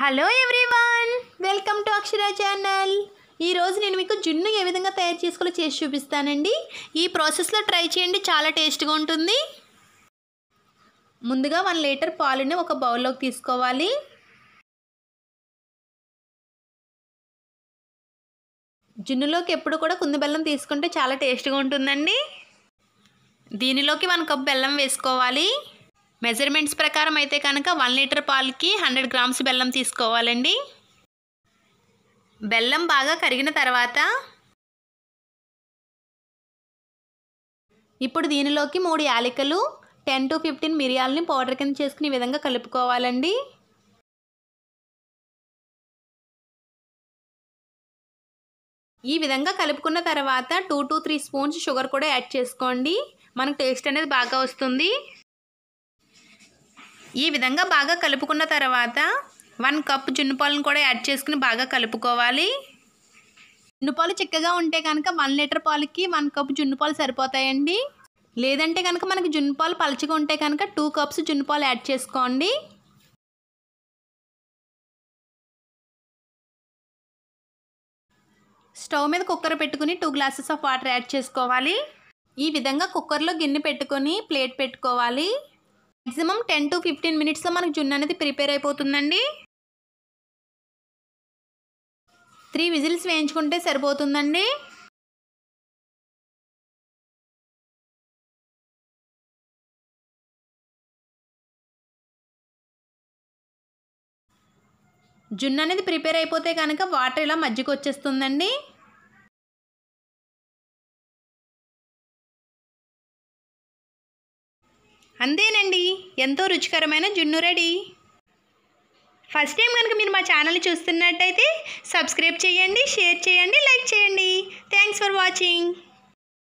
Hello everyone welcome to Akshara channel. ఈ రోజు నేను మీకు జున్ను ఏ విధంగా తయారు చేసుకోలో చేసి చూపిస్తానండి। ఈ ప్రాసెస్ లో ట్రై చేయండి, చాలా టేస్టీగా ఉంటుంది। ముందుగా 1 లీటర్ పాలుని ఒక బౌల్ లోకి తీసుకోవాలి। జున్నులోకి ఎప్పుడు కూడా కుంది బెల్లం తీసుకుంటే చాలా టేస్టీగా ఉంటుందండి। దీనిలోకి 1 కప్ బెల్లం వేసుకోవాలి। मेजरमेंट्स प्रकारम अयिते कनुक 1 लीटर पाल की 100 ग्राम्स बेल्लम तीसुकोवालंडी। बेल्लम बागा करिगिन तर्वाता इप्पुडु दीनिलोकी 3 यालिकलु 10 to 15 मिरियालनी पौडर किंद चेसुकुनि विधंगा कलुपुकोवालंडी। ई विधंगा कलुपुकुन्न तर्वाता 2 to 3 स्पून्स शुगर कूडा యాడ్ చేసుకోండి। మనకు టేస్ట్ అనేది బాగా వస్తుంది। ఈ విధంగా బాగా కలుపుకున్న తర్వాత 1 కప్ జున్ను పాలను కూడా యాడ్ చేసుకుని బాగా కలుపుకోవాలి। జున్ను పాలు చిక్కగా ఉంటే గనుక 1 లీటర్ పాలకి 1 కప్ జున్ను పాలు సరిపోతాయండి। లేదంటే గనుక మనకి జున్ను పాలు పల్చగా ఉంటే గనుక 2 కప్స్ జున్ను పాలు యాడ్ చేసుకోండి। స్టవ్ మీద కుక్కర్ పెట్టుకొని 2 గ్లాసెస్ ఆఫ్ వాటర్ యాడ్ చేసుకోవాలి। ఈ విధంగా కుక్కర్ లో గిన్నె పెట్టుకొని ప్లేట్ పెట్టుకోవాలి। मैक्सिमम 10 टू 15 मिनट्स मन जुन्न अनेदी प्रिपेर अयिपोतुंदी। 3 विजिल्स वेयिंचुकुंटे सरिपोतुंदी। जुन्न अनेदी प्रिपेर अयिपोते गनुक वाटर इला मज्जिगि वच्चेस्तुंदी। అంతేనండి, ఎంతో రుచికరమైన జున్ను రెడీ। ఫస్ట్ టైం గనుక మీరు మా ఛానల్ చూస్తున్నట్టయితే సబ్స్క్రైబ్ చేయండి, షేర్ చేయండి, లైక్ చేయండి। Thanks for watching.